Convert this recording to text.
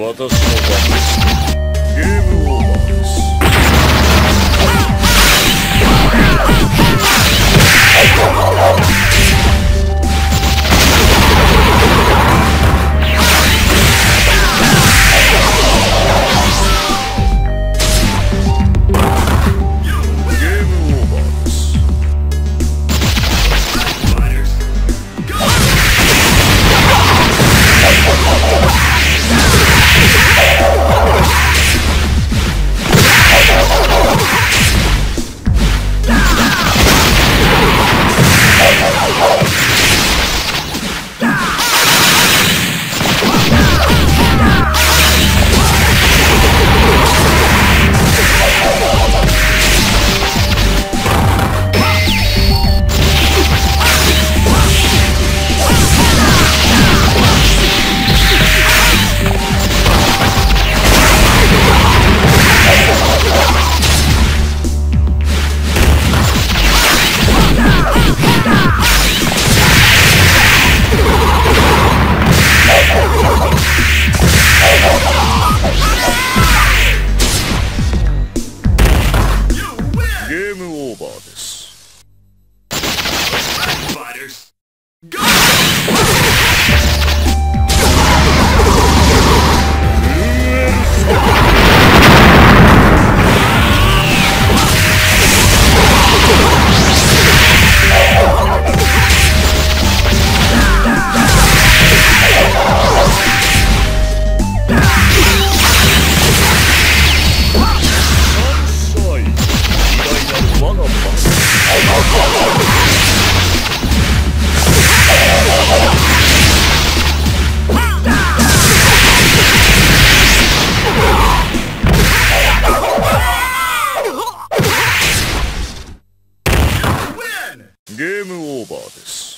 votos como Game Robots. Game overです。